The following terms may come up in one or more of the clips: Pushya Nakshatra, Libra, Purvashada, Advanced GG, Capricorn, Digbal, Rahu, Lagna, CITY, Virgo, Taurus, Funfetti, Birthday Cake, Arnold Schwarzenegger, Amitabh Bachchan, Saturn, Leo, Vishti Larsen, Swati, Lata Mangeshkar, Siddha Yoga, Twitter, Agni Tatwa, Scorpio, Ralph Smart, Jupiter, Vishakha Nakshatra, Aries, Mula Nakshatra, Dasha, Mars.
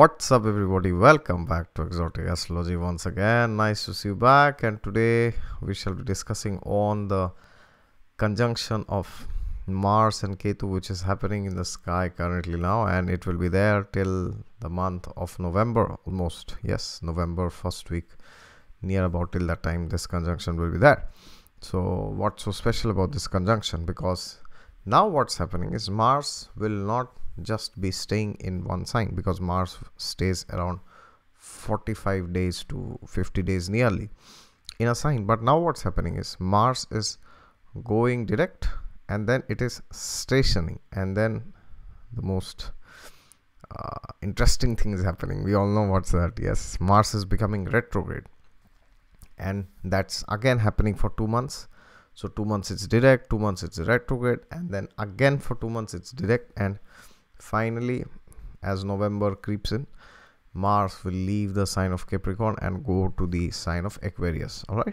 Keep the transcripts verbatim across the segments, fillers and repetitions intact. What's up everybody, welcome back to Exotic Astrology once again. Nice to see you back, and today we shall be discussing on the conjunction of Mars and Ketu, which is happening in the sky currently now, and it will be there till the month of November almost. Yes, November first week, near about till that time this conjunction will be there. So what's so special about this conjunction? Because now what's happening is Mars will not just be staying in one sign, because Mars stays around forty-five days to fifty days nearly in a sign. But now what's happening is Mars is going direct, and then it is stationing, and then the most uh, interesting thing is happening. We all know what's that. Yes, Mars is becoming retrograde, and that's again happening for two months. So two months it's direct, two months it's retrograde, and then again for two months it's direct, and finally, as November creeps in, Mars will leave the sign of Capricorn and go to the sign of Aquarius. All right.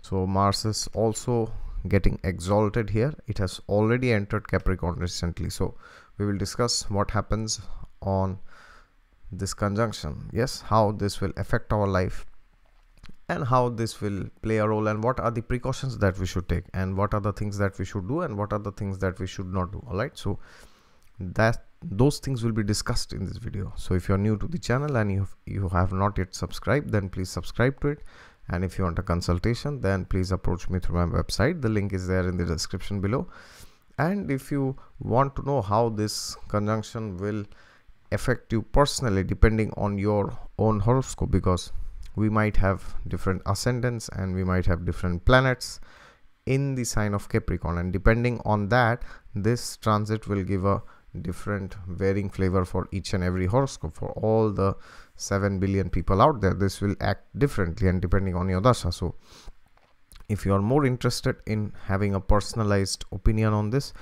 So Mars is also getting exalted here. It has already entered Capricorn recently. So we will discuss what happens on this conjunction. Yes, how this will affect our life and how this will play a role, and what are the precautions that we should take, and what are the things that we should do, and what are the things that we should not do. All right. So that those things will be discussed in this video. So if you're new to the channel and you have, you have not yet subscribed, then please subscribe to it. And if you want a consultation, then please approach me through my website. The link is there in the description below. And if you want to know how this conjunction will affect you personally, depending on your own horoscope, because we might have different ascendants and we might have different planets in the sign of Capricorn, and depending on that, this transit will give a different varying flavor for each and every horoscope. For all the seven billion people out there, this will act differently, and depending on your Dasha. So if you are more interested in having a personalized opinion on this,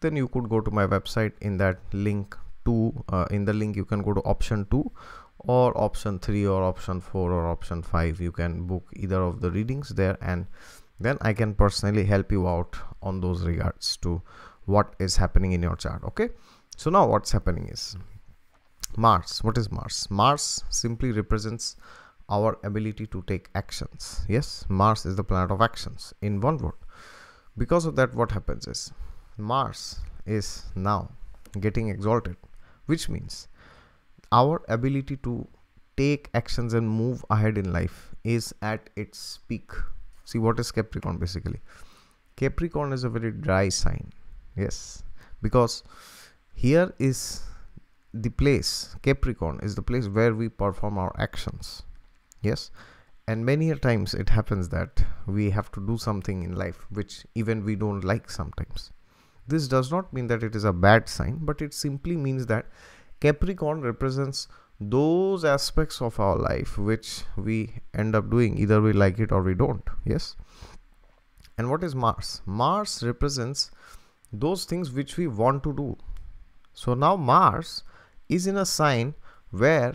then you could go to my website. In that link to uh, in the link you can go to option two or option three or option four or option five. You can book either of the readings there, and then I can personally help you out on those regards to what is happening in your chart. Okay, so now what's happening is Mars. What is Mars? Mars simply represents our ability to take actions. Yes, Mars is the planet of actions, in one word. Because of that, what happens is Mars is now getting exalted, which means our ability to take actions and move ahead in life is at its peak. See, what is Capricorn basically? Capricorn is a very dry sign. Yes, because here is the place, Capricorn is the place where we perform our actions. Yes, and many a times it happens that we have to do something in life which even we don't like sometimes. This does not mean that it is a bad sign, but it simply means that Capricorn represents those aspects of our life which we end up doing, either we like it or we don't. Yes, and what is Mars? Mars represents those things which we want to do. So now Mars is in a sign where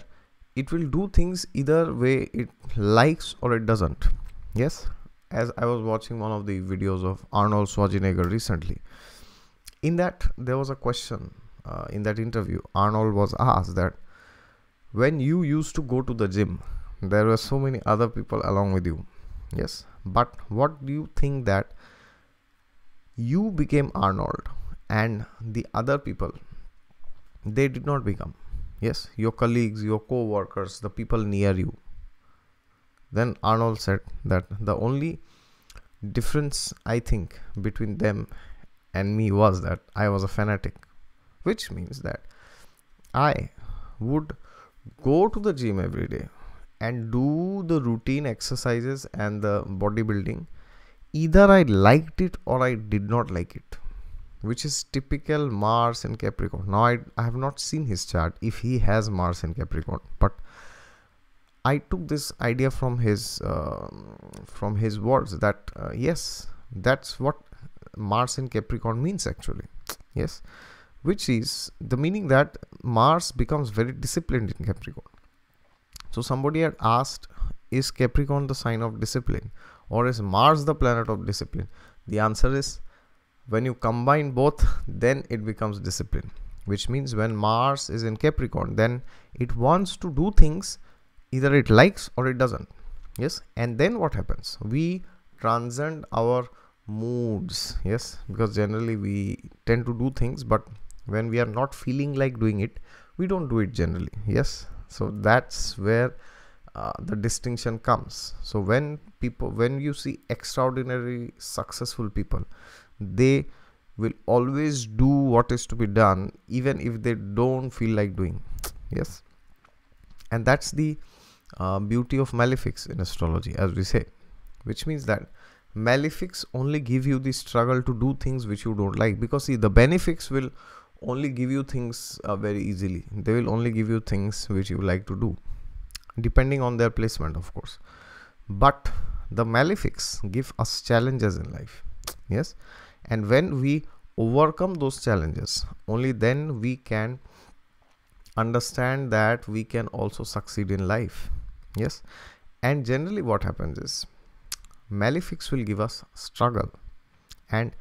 it will do things either way it likes or it doesn't. Yes, as I was watching one of the videos of Arnold Schwarzenegger recently, in that there was a question uh, in that interview. Arnold was asked that when you used to go to the gym, there were so many other people along with you. Yes, but what do you think that you became Arnold and the other people, they did not become? Yes, your colleagues, your co-workers, the people near you. Then Arnold said that the only difference I think between them and me was that I was a fanatic, which means that I would go to the gym every day and do the routine exercises and the bodybuilding. Either I liked it or I did not like it, which is typical Mars and Capricorn. Now, I, I have not seen his chart if he has Mars and Capricorn, but I took this idea from his uh, from his words that uh, yes, that's what Mars and Capricorn means actually. Yes, which is the meaning that Mars becomes very disciplined in Capricorn. So somebody had asked, is Capricorn the sign of discipline, or is Mars the planet of discipline? The answer is, when you combine both, then it becomes discipline. which means when Mars is in Capricorn, then it wants to do things, either it likes or it doesn't. Yes, and then what happens? We transcend our moods, yes, because generally we tend to do things, but when we are not feeling like doing it, we don't do it generally. Yes, so that's where uh, the distinction comes. So when people, when you see extraordinary successful people, they will always do what is to be done, even if they don't feel like doing. Yes, and that's the uh, beauty of malefics in astrology, as we say, which means that malefics only give you the struggle to do things which you don't like, because see, the benefics will only give you things uh, very easily. They will only give you things which you like to do, depending on their placement, of course. But the malefics give us challenges in life. Yes, and when we overcome those challenges, only then we can understand that we can also succeed in life. Yes, and generally what happens is, malefics will give us struggle. And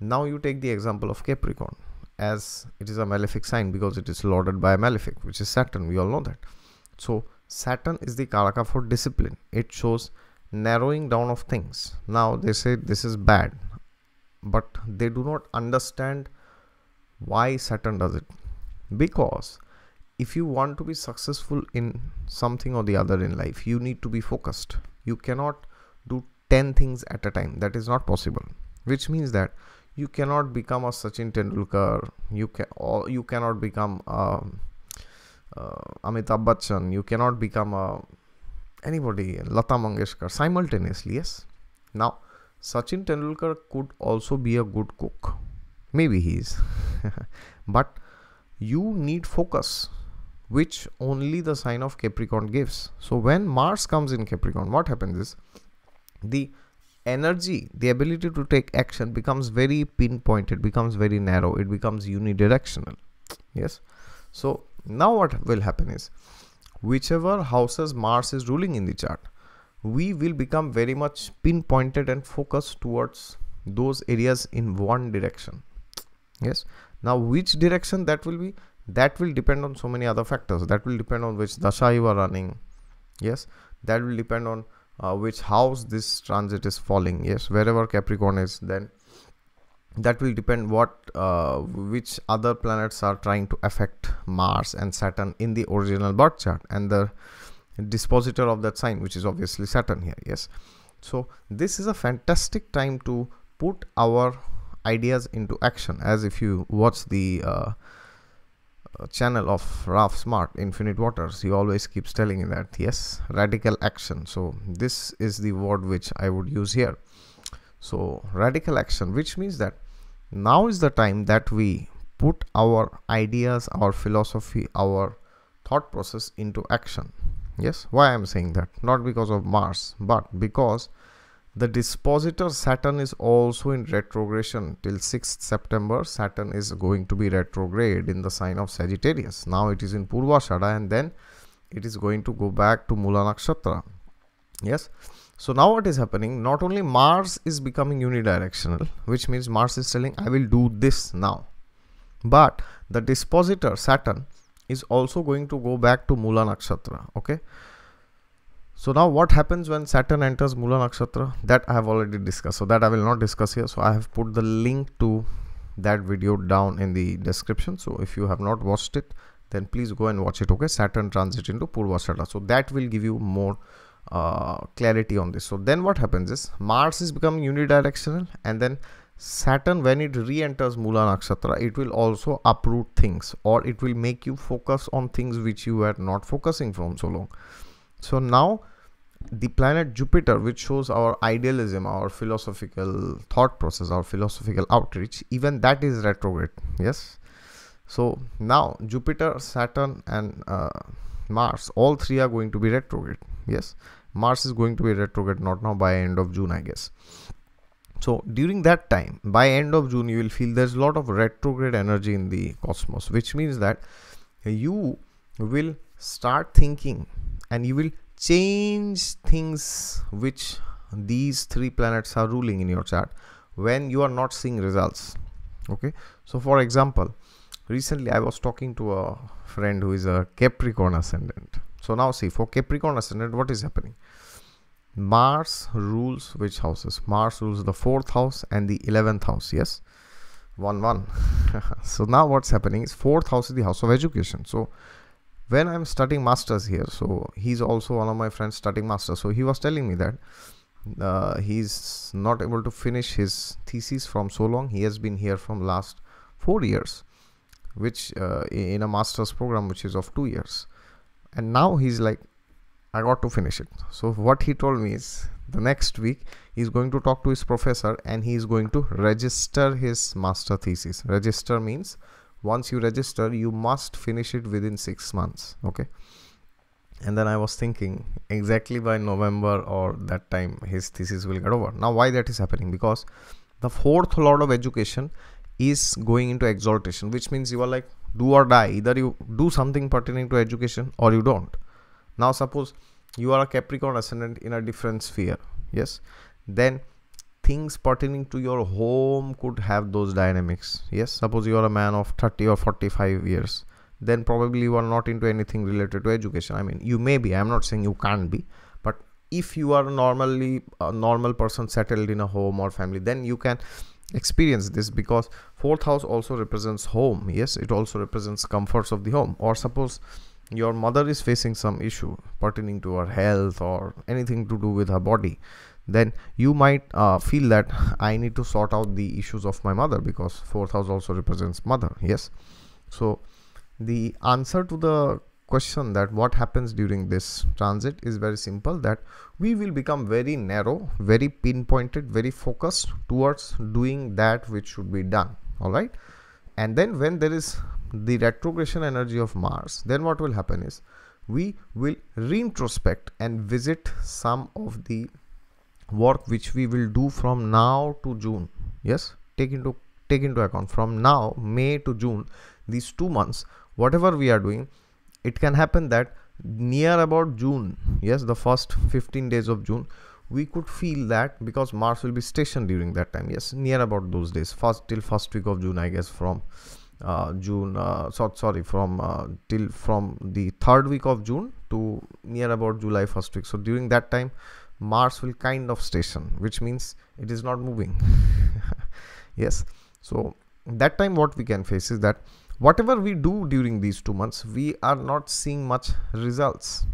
now you take the example of Capricorn, as it is a malefic sign, because it is lorded by a malefic, which is Saturn. We all know that. So Saturn is the karaka for discipline. It shows narrowing down of things. Now they say this is bad, but they do not understand why Saturn does it, because if you want to be successful in something or the other in life, you need to be focused. You cannot do ten things at a time. That is not possible, which means that you cannot become a Sachin Tendulkar, you can, or you cannot become a, uh, Amitabh Bachchan, you cannot become a, anybody, Lata Mangeshkar simultaneously. Yes, now Sachin Tendulkar could also be a good cook, maybe he is, but you need focus, which only the sign of Capricorn gives. So when Mars comes in Capricorn, what happens is, the energy, the ability to take action becomes very pinpointed, becomes very narrow, it becomes unidirectional. Yes, so now what will happen is, whichever houses Mars is ruling in the chart, we will become very much pinpointed and focused towards those areas in one direction. Yes, now which direction that will be, that will depend on so many other factors. That will depend on which Dasha you are running. Yes, that will depend on Uh, which house this transit is falling. Yes, wherever Capricorn is, then that will depend what uh, which other planets are trying to affect Mars and Saturn in the original birth chart and the dispositor of that sign, which is obviously Saturn here. Yes, so this is a fantastic time to put our ideas into action. As if you watch the uh, channel of Ralph Smart, Infinite Waters, he always keeps telling you that, yes, radical action. So this is the word which I would use here. So radical action, which means that now is the time that we put our ideas, our philosophy, our thought process into action. Yes, why I'm saying that? Not because of Mars, but because the dispositor Saturn is also in retrogression till sixth September. Saturn is going to be retrograde in the sign of Sagittarius. Now it is in Purvashada, and then it is going to go back to Mula Nakshatra. Yes. So now what is happening? Not only Mars is becoming unidirectional, which means Mars is telling, I will do this now. But the dispositor Saturn is also going to go back to Mula Nakshatra. Okay. So now what happens when Saturn enters Mula Nakshatra? That I have already discussed, so that I will not discuss here. So I have put the link to that video down in the description. So if you have not watched it, then please go and watch it. Okay, Saturn transit into Purvashada. So that will give you more uh, clarity on this. So then what happens is, Mars is becoming unidirectional, and then Saturn, when it re-enters Mula Nakshatra, it will also uproot things, or it will make you focus on things which you were not focusing from so long. So now the planet Jupiter, which shows our idealism, our philosophical thought process, our philosophical outreach, even that is retrograde. Yes. So now Jupiter, Saturn and uh, Mars, all three are going to be retrograde. Yes. Mars is going to be retrograde, not now, by end of June, I guess. So during that time, by end of June, you will feel there's a lot of retrograde energy in the cosmos, which means that you will start thinking and you will change things which these three planets are ruling in your chart when you are not seeing results. Okay, so for example, Recently, I was talking to a friend who is a Capricorn ascendant. So now see, for Capricorn ascendant, what is happening? Mars rules which houses? Mars rules the fourth house and the eleventh house. Yes, one one. So now what's happening is fourth house is the house of education. So when I'm studying masters here, so he's also one of my friends studying masters. So he was telling me that uh, he's not able to finish his thesis from so long. He has been here from last four years, which uh, in a master's program, which is of two years. And now he's like, I got to finish it. So what he told me is the next week he's going to talk to his professor and he's going to register his master thesis. Register means once you register, you must finish it within six months. Okay. And then I was thinking exactly by November or that time his thesis will get over. Now why that is happening? Because the fourth lord of education is going into exaltation, which means you are like do or die. Either you do something pertaining to education or you don't. Now suppose you are a Capricorn ascendant in a different sphere, yes, then things pertaining to your home could have those dynamics. Yes, suppose you are a man of thirty or forty-five years, then probably you are not into anything related to education. I mean, you may be, I'm not saying you can't be, but if you are normally a normal person settled in a home or family, then you can experience this, because fourth house also represents home. Yes, it also represents comforts of the home. Or suppose your mother is facing some issue pertaining to her health or anything to do with her body, then you might uh, feel that I need to sort out the issues of my mother, because fourth house also represents mother. Yes, so the answer to the question that what happens during this transit is very simple, that we will become very narrow, very pinpointed, very focused towards doing that which should be done. All right. And then when there is the retrogression energy of Mars, then what will happen is we will reintrospect and visit some of the work which we will do from now to June. Yes, take into take into account from now May to June, these two months, whatever we are doing, it can happen that near about June, yes, the first fifteen days of June, we could feel that, because Mars will be stationed during that time. Yes, near about those days, first till first week of June, I guess, from uh, June uh, so, sorry from uh, till from the third week of June to near about July first week. So during that time Mars will kind of station, which means it is not moving. Yes, so that time what we can face is that whatever we do during these two months, we are not seeing much results.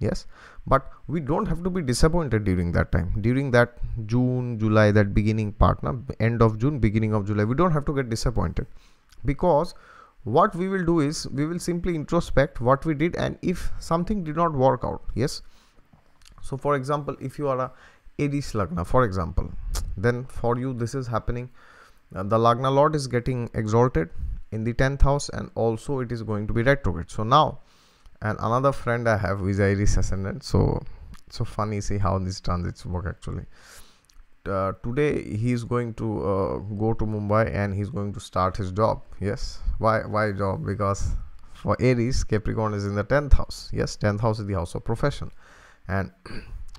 Yes, but we don't have to be disappointed during that time, during that June, July, that beginning part, na, end of June, beginning of July. We don't have to get disappointed, because what we will do is we will simply introspect what we did and if something did not work out. Yes, so for example, if you are a Aries Lagna, for example, then for you this is happening. Uh, the Lagna Lord is getting exalted in the tenth house and also it is going to be retrograde. So now, and another friend I have is Aries ascendant. So it's so funny, see how these transits work actually. Uh, today he is going to uh, go to Mumbai and he's going to start his job. Yes, why why job? Because for Aries, Capricorn is in the tenth house. Yes, tenth house is the house of profession, and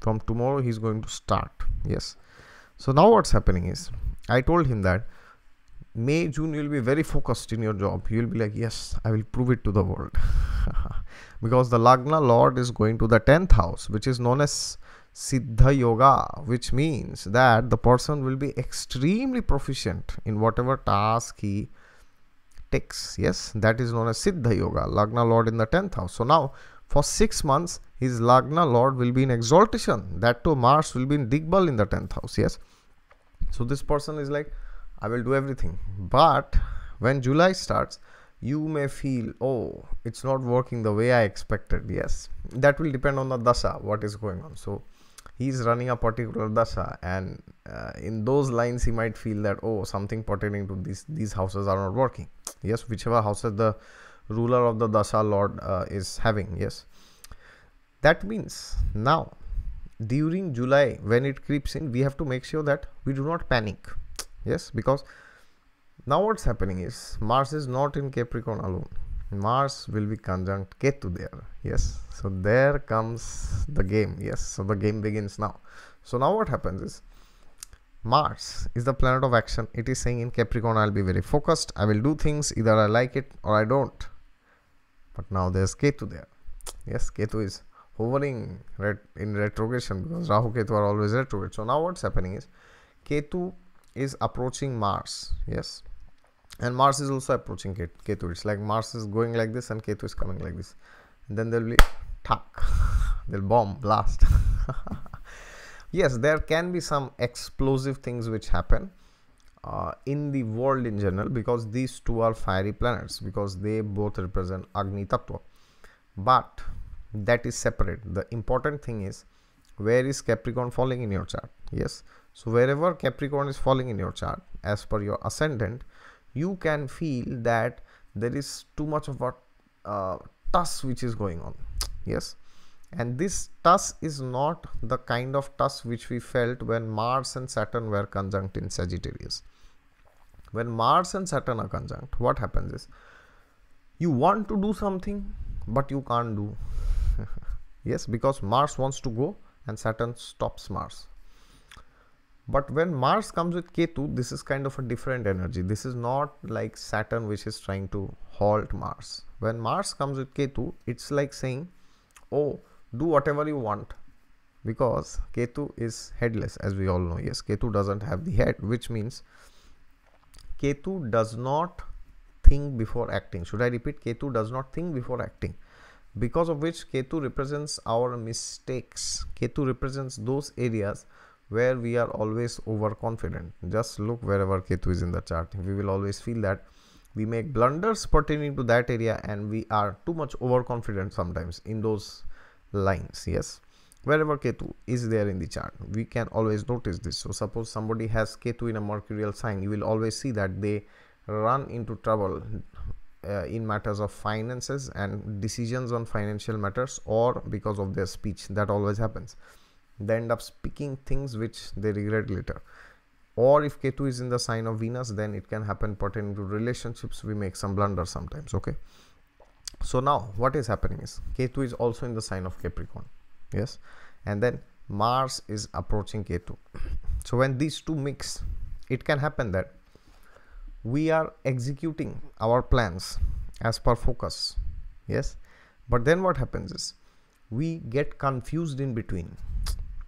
from tomorrow he's going to start. Yes, so now what's happening is I told him that May, June, you'll be very focused in your job. You'll be like, yes, I will prove it to the world. Because the Lagna Lord is going to the tenth house, which is known as Siddha Yoga, which means that the person will be extremely proficient in whatever task he takes. Yes, that is known as Siddha Yoga, Lagna Lord in the tenth house. So now, for six months, his Lagna Lord will be in exaltation. That too, Mars will be in Digbal in the tenth house. Yes. So this person is like, I will do everything. But when July starts, you may feel, oh, it's not working the way I expected. Yes, that will depend on the Dasha, what is going on. So he's running a particular Dasha, and uh, in those lines he might feel that, oh, something pertaining to these these houses are not working. Yes, whichever houses the ruler of the Dasha Lord uh, is having. Yes, that means now during July, when it creeps in, we have to make sure that we do not panic. Yes, because now what's happening is Mars is not in Capricorn alone. Mars will be conjunct Ketu there. Yes, so there comes the game. Yes, so the game begins now. So now what happens is Mars is the planet of action. It is saying in Capricorn, I'll be very focused. I will do things. Either I like it or I don't. But now there's Ketu there. Yes, Ketu is hovering ret in retrogression because Rahu Ketu are always retrograde. So now what's happening is Ketu is approaching Mars. Yes. And Mars is also approaching Ketu. It's like Mars is going like this and Ketu is coming like this. And then there'll be tuck. They'll bomb, blast. Yes, there can be some explosive things which happen uh, in the world in general, because these two are fiery planets, because they both represent Agni Tatwa. But that is separate. The important thing is, where is Capricorn falling in your chart? Yes. So wherever Capricorn is falling in your chart, as per your ascendant, you can feel that there is too much of a uh, tuss which is going on. Yes. And this tuss is not the kind of tuss which we felt when Mars and Saturn were conjunct in Sagittarius. When Mars and Saturn are conjunct, what happens is, you want to do something, but you can't do. Yes, because Mars wants to go and Saturn stops Mars. But when Mars comes with Ketu, this is kind of a different energy. This is not like Saturn which is trying to halt Mars. When Mars comes with Ketu, it's like saying, oh, do whatever you want, because Ketu is headless, as we all know. Yes, Ketu doesn't have the head, which means Ketu does not think before acting. Should I repeat? Ketu does not think before acting, because of which Ketu represents our mistakes. Ketu represents those areas where we are always overconfident. Just look wherever Ketu is in the chart. We will always feel that we make blunders pertaining to that area and we are too much overconfident sometimes in those lines. Yes, wherever Ketu is there in the chart, we can always notice this. So suppose somebody has Ketu in a mercurial sign, you will always see that they run into trouble uh, in matters of finances and decisions on financial matters, or because of their speech. That always happens. They end up speaking things which they regret later. Or if Ketu is in the sign of Venus, then it can happen pertaining to relationships. We make some blunder sometimes. Okay. So now what is happening is, Ketu is also in the sign of Capricorn. Yes. And then Mars is approaching Ketu. So when these two mix, it can happen that we are executing our plans as per focus. Yes. But then what happens is, we get confused in between.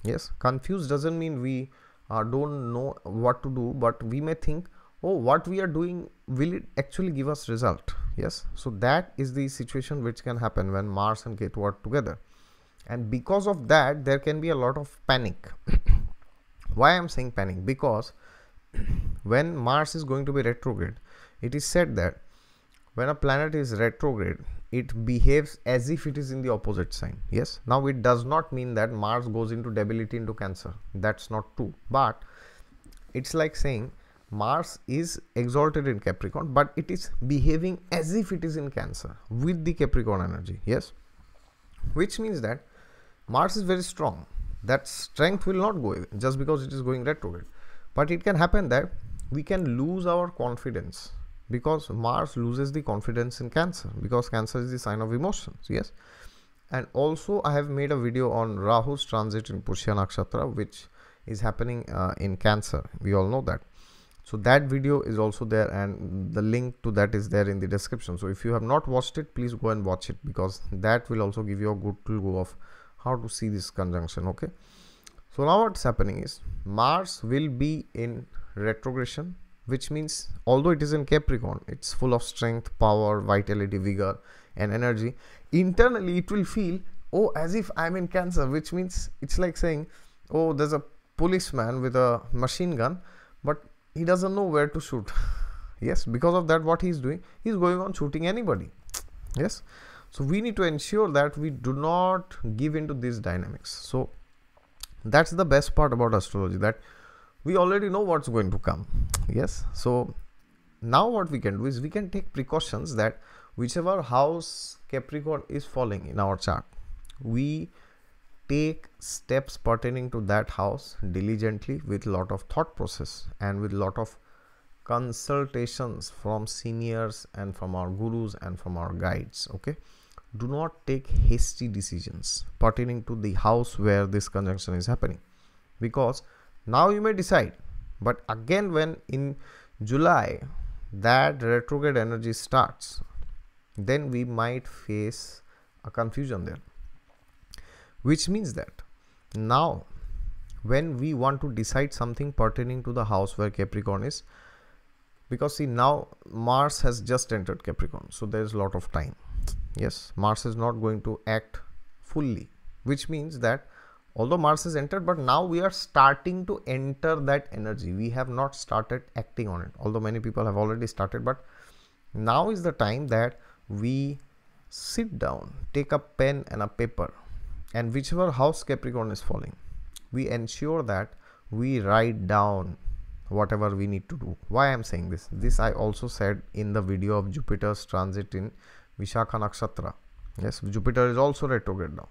Yes. Confused doesn't mean we Uh, don't know what to do, but we may think, oh, what we are doing, will it actually give us result? Yes. So that is the situation which can happen when Mars and Ketu are together. And because of that, there can be a lot of panic. Why I am saying panic? Because when Mars is going to be retrograde, it is said that when a planet is retrograde, it behaves as if it is in the opposite sign. Yes. Now it does not mean that Mars goes into debility into Cancer. That's not true. But it's like saying Mars is exalted in Capricorn, but it is behaving as if it is in Cancer with the Capricorn energy. Yes. Which means that Mars is very strong. That strength will not go away just because it is going retrograde. But it can happen that we can lose our confidence, because Mars loses the confidence in Cancer, because Cancer is the sign of emotions. Yes. And also I have made a video on Rahu's transit in Pushya Nakshatra, which is happening uh, in Cancer. We all know that. So that video is also there, and the link to that is there in the description. So if you have not watched it, please go and watch it, because that will also give you a good clue of how to see this conjunction. Okay. So now what's happening is, Mars will be in retrogression, which means although it is in Capricorn, it's full of strength, power, vitality, vigor and energy. Internally it will feel, oh, as if I'm in Cancer, which means it's like saying, oh, there's a policeman with a machine gun, but he doesn't know where to shoot. Yes, because of that, what he's doing, he's going on shooting anybody. Yes. So we need to ensure that we do not give into these dynamics. So that's the best part about astrology, that we already know what's going to come. Yes. So now what we can do is, we can take precautions that whichever house Capricorn is falling in our chart, we take steps pertaining to that house diligently, with lot of thought process and with lot of consultations from seniors and from our gurus and from our guides. Okay. Do not take hasty decisions pertaining to the house where this conjunction is happening, because now you may decide But again, when in July that retrograde energy starts, then we might face a confusion there. Which means that now when we want to decide something pertaining to the house where Capricorn is, because see, now Mars has just entered Capricorn, so there is a lot of time. Yes, Mars is not going to act fully, which means that although Mars has entered, but now we are starting to enter that energy. We have not started acting on it, although many people have already started. But now is the time that we sit down, take a pen and a paper, and whichever house Capricorn is falling, we ensure that we write down whatever we need to do. Why I am saying this? This I also said in the video of Jupiter's transit in Vishakha Nakshatra. Yes, Jupiter is also retrograde now.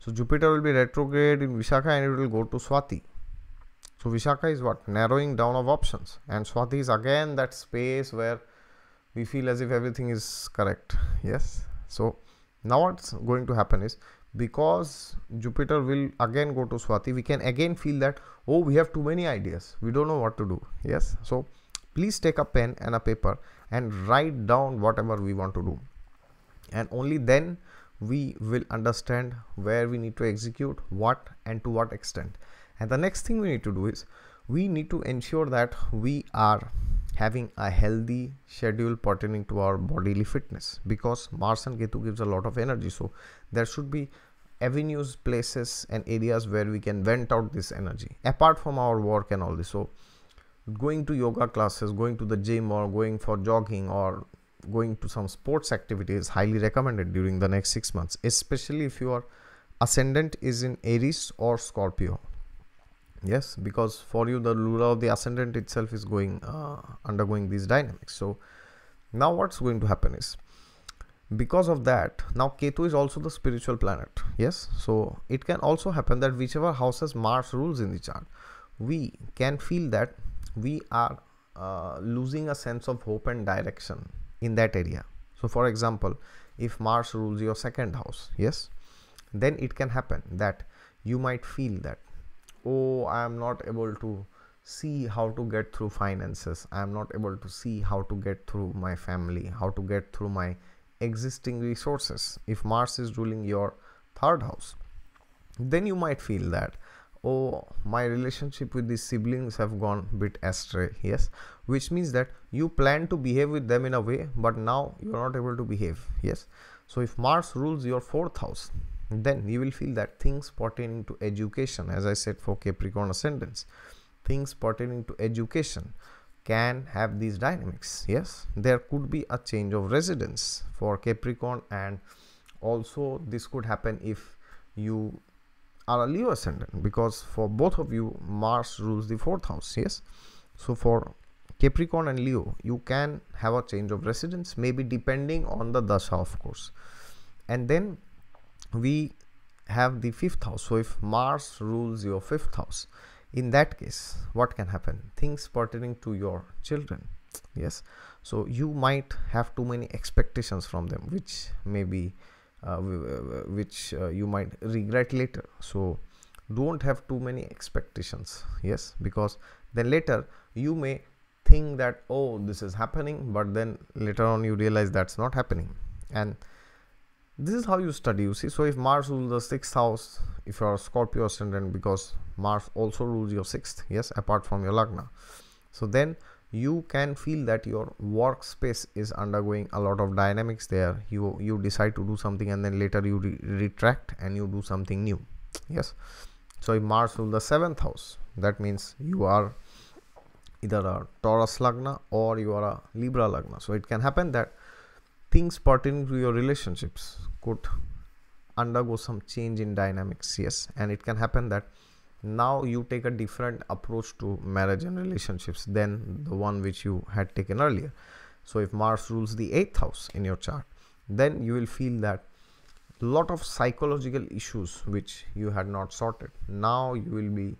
So Jupiter will be retrograde in Vishakha and it will go to Swati. So Vishakha is what? Narrowing down of options. And Swati is again that space where we feel as if everything is correct. Yes. So now what's going to happen is, because Jupiter will again go to Swati, we can again feel that, oh, we have too many ideas. We don't know what to do. Yes. So please take a pen and a paper and write down whatever we want to do. And only then we will understand where we need to execute what and to what extent. And the next thing we need to do is we need to ensure that we are having a healthy schedule pertaining to our bodily fitness, because Mars and Ketu gives a lot of energy. So there should be avenues, places and areas where we can vent out this energy apart from our work and all this. So going to yoga classes, going to the gym, or going for jogging, or going to some sports activity is highly recommended during the next six months, especially if your ascendant is in Aries or Scorpio. Yes, because for you the ruler of the ascendant itself is going uh, undergoing these dynamics. So now what's going to happen is, because of that, now Ketu is also the spiritual planet. Yes, so it can also happen that whichever houses Mars rules in the chart, we can feel that we are uh, losing a sense of hope and direction in that area. So for example, if Mars rules your second house, yes, then it can happen that you might feel that, oh, I am not able to see how to get through finances, I am not able to see how to get through my family, how to get through my existing resources. If Mars is ruling your third house, then you might feel that, oh, my relationship with the siblings have gone a bit astray. Yes, which means that you plan to behave with them in a way, but now you are not able to behave. Yes, so if Mars rules your fourth house, then you will feel that things pertaining to education, as I said for Capricorn ascendants, things pertaining to education can have these dynamics. Yes, there could be a change of residence for Capricorn, and also this could happen if you are a Leo ascendant, because for both of you Mars rules the fourth house. Yes, so for Capricorn and Leo you can have a change of residence, maybe depending on the Dasha, of course. And then we have the fifth house. So if Mars rules your fifth house, in that case what can happen? Things pertaining to your children. Yes, so you might have too many expectations from them, which may be Uh, which uh, you might regret later. So don't have too many expectations. Yes, because then later you may think that, oh, this is happening, but then later on you realize that's not happening. And this is how you study, you see. So if Mars rules the sixth house, if you are Scorpio ascendant, because Mars also rules your sixth, yes, apart from your lagna, so then you can feel that your workspace is undergoing a lot of dynamics there. You you decide to do something and then later you re retract and you do something new. Yes. So if Mars rules the seventh house, that means you are either a Taurus Lagna or you are a Libra Lagna. So it can happen that things pertaining to your relationships could undergo some change in dynamics. Yes. And it can happen that now you take a different approach to marriage and relationships than the one which you had taken earlier. So if Mars rules the eighth house in your chart, then you will feel that a lot of psychological issues which you had not sorted, now you will be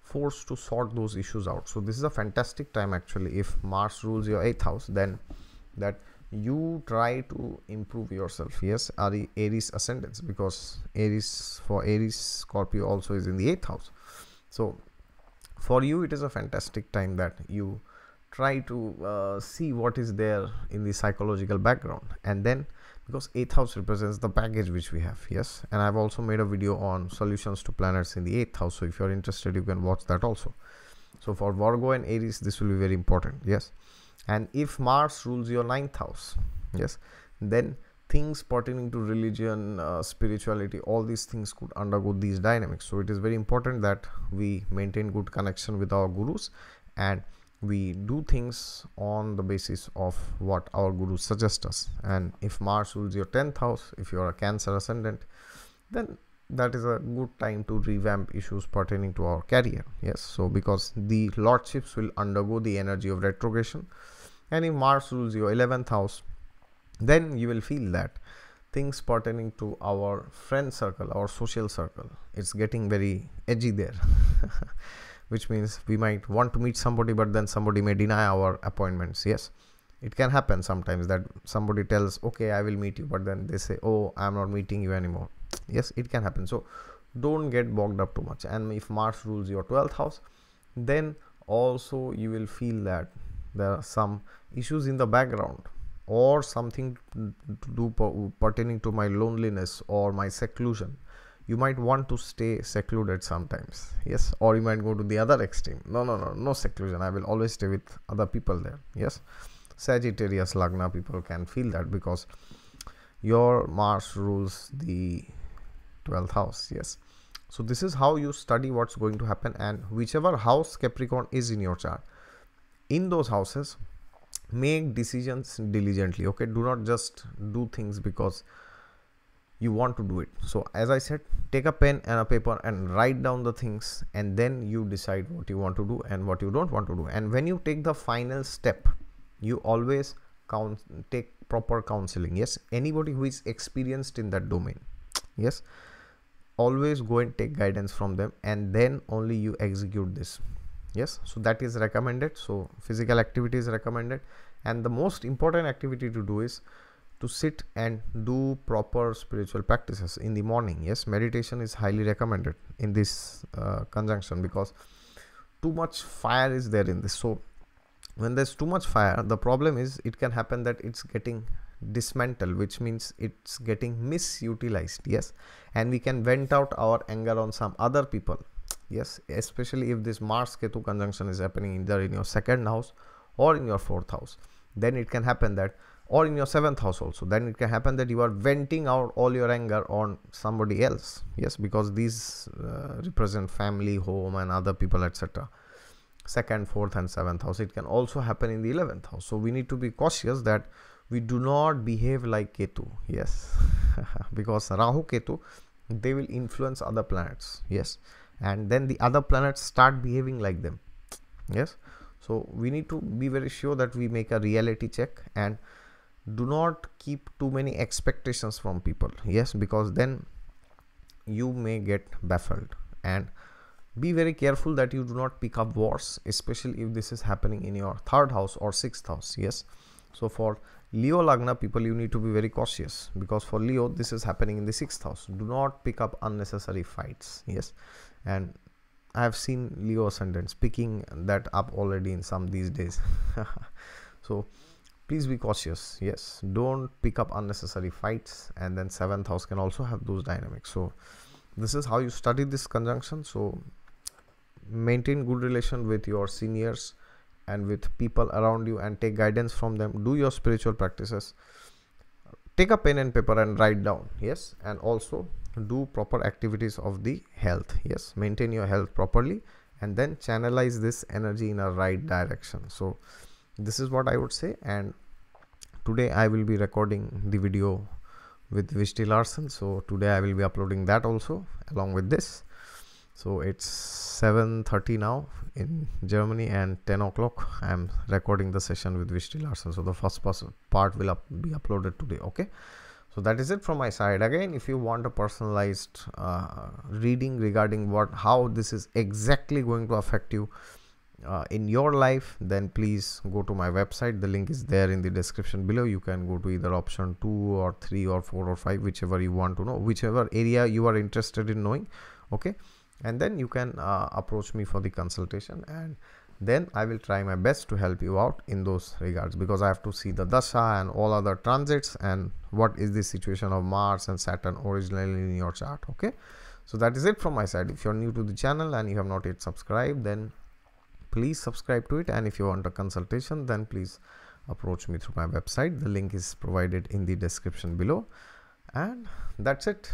forced to sort those issues out. So this is a fantastic time actually. If Mars rules your eighth house, then that you try to improve yourself. Yes, Aries ascendants, because Aries for Aries Scorpio also is in the eighth house. So for you it is a fantastic time that you try to uh, see what is there in the psychological background. And then, because eighth house represents the baggage which we have, yes, and I've also made a video on solutions to planets in the eighth house, so if you're interested you can watch that also. So for Virgo and Aries this will be very important, yes. And if Mars rules your ninth house, yes, then things pertaining to religion, uh, spirituality, all these things could undergo these dynamics. So it is very important that we maintain good connection with our gurus and we do things on the basis of what our guru suggests us. And if Mars rules your tenth house, if you are a Cancer ascendant, then that is a good time to revamp issues pertaining to our career, yes. So because the lordships will undergo the energy of retrogression, and if Mars rules your eleventh house, then you will feel that things pertaining to our friend circle, our social circle, it's getting very edgy there. Which means we might want to meet somebody, but then somebody may deny our appointments, yes. It can happen sometimes that somebody tells, okay, I will meet you, but then they say, oh, I'm not meeting you anymore. Yes, it can happen. So don't get bogged up too much. And if Mars rules your twelfth house, then also you will feel that there are some issues in the background or something to do pertaining to my loneliness or my seclusion. You might want to stay secluded sometimes, yes, or you might go to the other extreme. No, no, no, no seclusion. I will always stay with other people there, yes. Sagittarius Lagna people can feel that because your Mars rules the twelfth house, yes. So this is how you study what's going to happen, and whichever house Capricorn is in your chart, in those houses, make decisions diligently, okay. Do not just do things because you want to do it. So as I said, take a pen and a paper and write down the things, and then you decide what you want to do and what you don't want to do. And when you take the final step, you always count, take proper counseling, yes. Anybody who is experienced in that domain, yes, always go and take guidance from them, and then only you execute this, yes. So that is recommended. So physical activity is recommended, and the most important activity to do is to sit and do proper spiritual practices in the morning, yes. Meditation is highly recommended in this uh, conjunction because too much fire is there in this. So when there's too much fire, the problem is it can happen that it's getting dismantled, which means it's getting misutilized, yes, and we can vent out our anger on some other people, yes, especially if this Mars Ketu conjunction is happening either in your second house or in your fourth house, then it can happen that, or in your seventh house also, then it can happen that you are venting out all your anger on somebody else, yes, because these uh, represent family, home and other people, et cetera. Second, fourth and seventh house. It can also happen in the eleventh house. So we need to be cautious that we do not behave like Ketu, yes. Because Rahu Ketu, they will influence other planets, yes, and then the other planets start behaving like them, yes. So we need to be very sure that we make a reality check and do not keep too many expectations from people, yes, because then you may get baffled. And be very careful that you do not pick up wars, especially if this is happening in your third house or sixth house, yes. So for Leo Lagna people, you need to be very cautious because for Leo this is happening in the sixth house. Do not pick up unnecessary fights, yes. And I have seen Leo ascendants picking that up already in some these days. So please be cautious, yes, don't pick up unnecessary fights. And then seventh house can also have those dynamics. So this is how you study this conjunction. So maintain good relation with your seniors and with people around you and take guidance from them. Do your spiritual practices, take a pen and paper and write down, yes, and also do proper activities of the health, yes, maintain your health properly and then channelize this energy in a right direction. So this is what I would say, and today I will be recording the video with Vishti Larsen. So today I will be uploading that also along with this. So it's seven thirty now in Germany and ten o'clock I am recording the session with Vishti Larsen. So the first part will up be uploaded today, okay. So that is it from my side. Again, if you want a personalized uh, reading regarding what how this is exactly going to affect you Uh, in your life, then please go to my website. The link is there in the description below. You can go to either option two or three or four or five, whichever you want to know, whichever area you are interested in knowing, okay. and then you can uh, approach me for the consultation, and then I will try my best to help you out in those regards, because I have to see the Dasha and all other transits and what is the situation of Mars and Saturn originally in your chart. Okay, so that is it from my side. If you are new to the channel and you have not yet subscribed, then please subscribe to it, and if you want a consultation, then please approach me through my website. The link is provided in the description below. And that's it.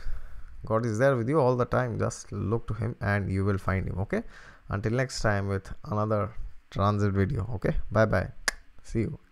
God is there with you all the time. Just look to him and you will find him. Okay, until next time with another transit video. Okay, bye bye, see you.